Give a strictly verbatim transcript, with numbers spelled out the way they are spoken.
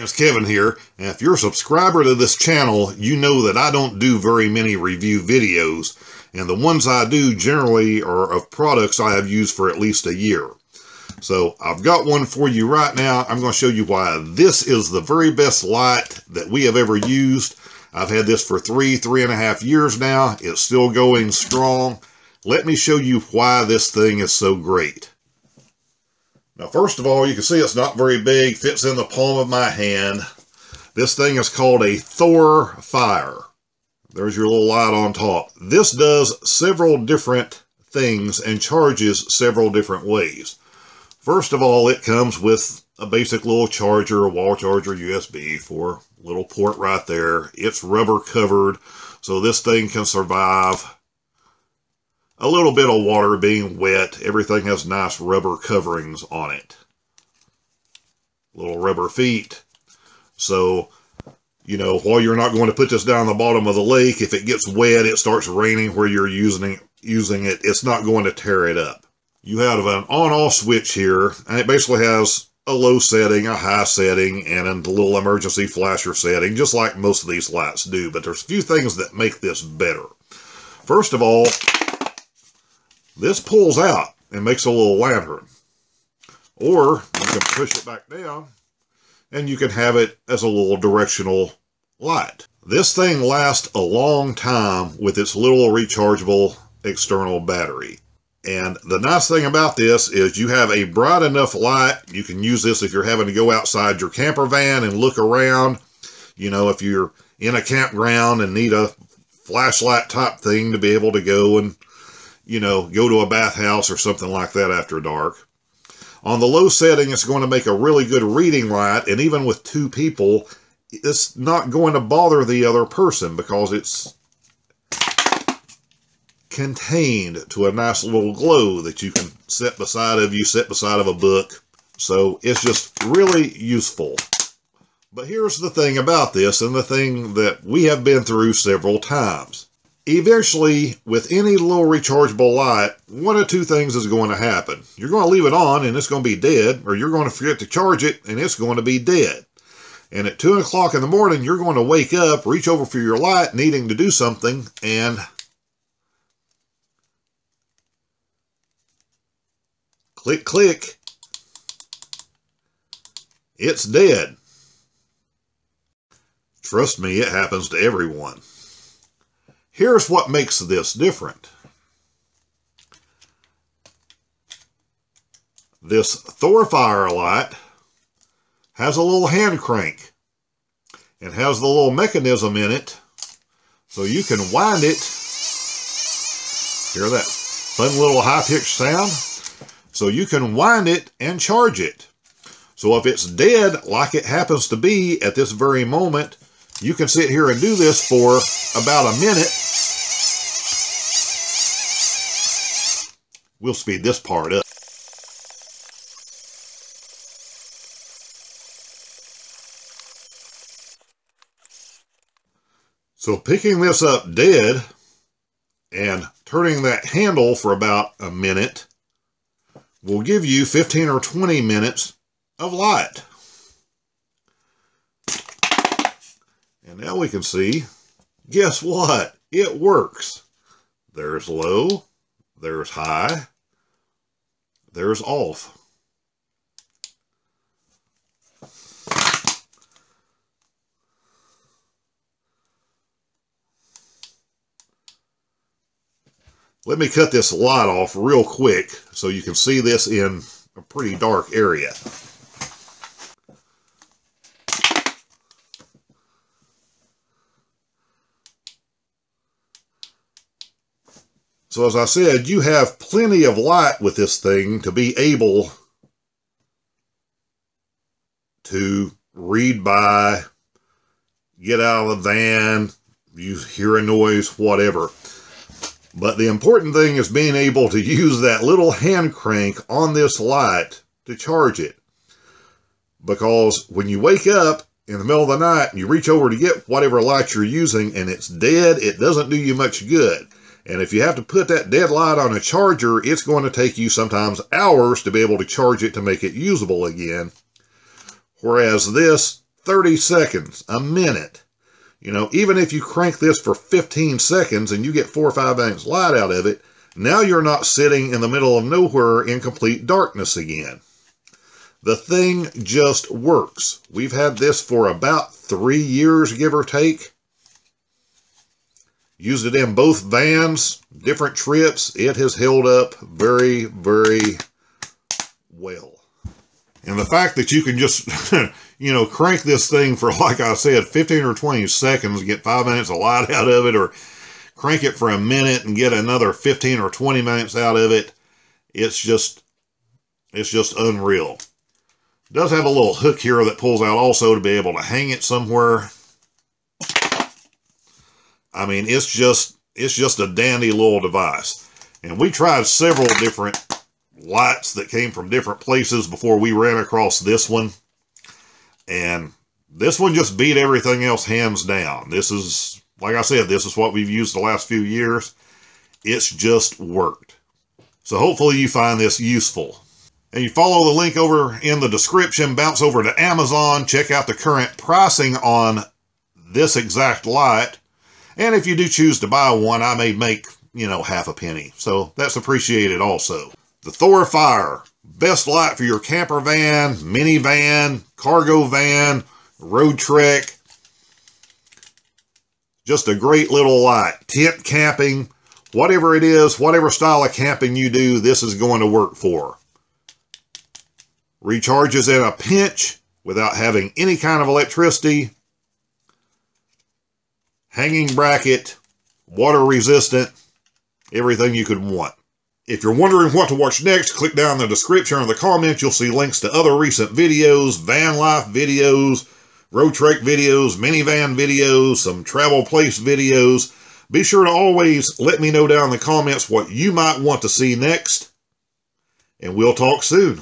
It's Kevin here, and if you're a subscriber to this channel, you know that I don't do very many review videos, and the ones I do generally are of products I have used for at least a year. So I've got one for you right now. I'm going to show you why this is the very best light that we have ever used. I've had this for three, three and a half years now. It's still going strong. Let me show you why this thing is so great. Now, first of all, you can see it's not very big, fits in the palm of my hand. This thing is called a Thorfire. There's your little light on top. This does several different things and charges several different ways. First of all, it comes with a basic little charger, a wall charger, U S B for a little port right there. It's rubber covered, so this thing can survive a little bit of water being wet. Everything has nice rubber coverings on it. Little rubber feet. So, you know, while you're not going to put this down the bottom of the lake, if it gets wet, it starts raining where you're using, using it, it's not going to tear it up. You have an on-off switch here, and it basically has a low setting, a high setting, and a little emergency flasher setting, just like most of these lights do. But there's a few things that make this better. First of all, this pulls out and makes a little lantern. Or you can push it back down and you can have it as a little directional light. This thing lasts a long time with its little rechargeable external battery. And the nice thing about this is you have a bright enough light. You can use this if you're having to go outside your camper van and look around. You know, if you're in a campground and need a flashlight type thing to be able to go and you know, go to a bathhouse or something like that after dark. On the low setting, it's going to make a really good reading light, and even with two people, it's not going to bother the other person because it's contained to a nice little glow that you can set beside of you, set beside of a book. So it's just really useful. But here's the thing about this, and the thing that we have been through several times. Eventually, with any little rechargeable light, one of two things is going to happen. You're going to leave it on and it's going to be dead, or you're going to forget to charge it and it's going to be dead. And at two o'clock in the morning, you're going to wake up, reach over for your light, needing to do something, and click, click, it's dead. Trust me, it happens to everyone. Here's what makes this different. This Thorfire light has a little hand crank. It has the little mechanism in it, so you can wind it. Hear that fun little high-pitched sound? So you can wind it and charge it. So if it's dead, like it happens to be at this very moment, you can sit here and do this for about a minute. We'll speed this part up. So picking this up dead and turning that handle for about a minute will give you fifteen or twenty minutes of light. And now we can see, guess what? It works. There's low, there's high, there's off. Let me cut this light off real quick so you can see this in a pretty dark area. So as I said, you have plenty of light with this thing to be able to read by, get out of the van, you hear a noise, whatever. But the important thing is being able to use that little hand crank on this light to charge it. Because when you wake up in the middle of the night and you reach over to get whatever light you're using and it's dead, it doesn't do you much good. And if you have to put that dead light on a charger, it's going to take you sometimes hours to be able to charge it to make it usable again. Whereas this thirty seconds, a minute. You know, even if you crank this for fifteen seconds and you get four or five amps light out of it, now you're not sitting in the middle of nowhere in complete darkness again. The thing just works. We've had this for about three years, give or take. Used it in both vans, different trips. It has held up very, very well. And the fact that you can just, you know, crank this thing for, like I said, fifteen or twenty seconds, get five minutes of light out of it, or crank it for a minute and get another fifteen or twenty minutes out of it. It's just, it's just unreal. It does have a little hook here that pulls out also to be able to hang it somewhere. I mean, it's just, it's just a dandy little device. And we tried several different lights that came from different places before we ran across this one. And this one just beat everything else hands down. This is, like I said, this is what we've used the last few years. It's just worked. So hopefully you find this useful. And you follow the link over in the description, bounce over to Amazon, check out the current pricing on this exact light. And if you do choose to buy one, I may make, you know, half a penny. So that's appreciated also. The Thorfire, best light for your camper van, minivan, cargo van, road trek. Just a great little light. Tent camping, whatever it is, whatever style of camping you do, this is going to work for. Recharges in a pinch without having any kind of electricity. Hanging bracket, water resistant, everything you could want. If you're wondering what to watch next, click down in the description or in the comments. You'll see links to other recent videos, van life videos, road trek videos, minivan videos, some travel place videos. Be sure to always let me know down in the comments what you might want to see next. And we'll talk soon.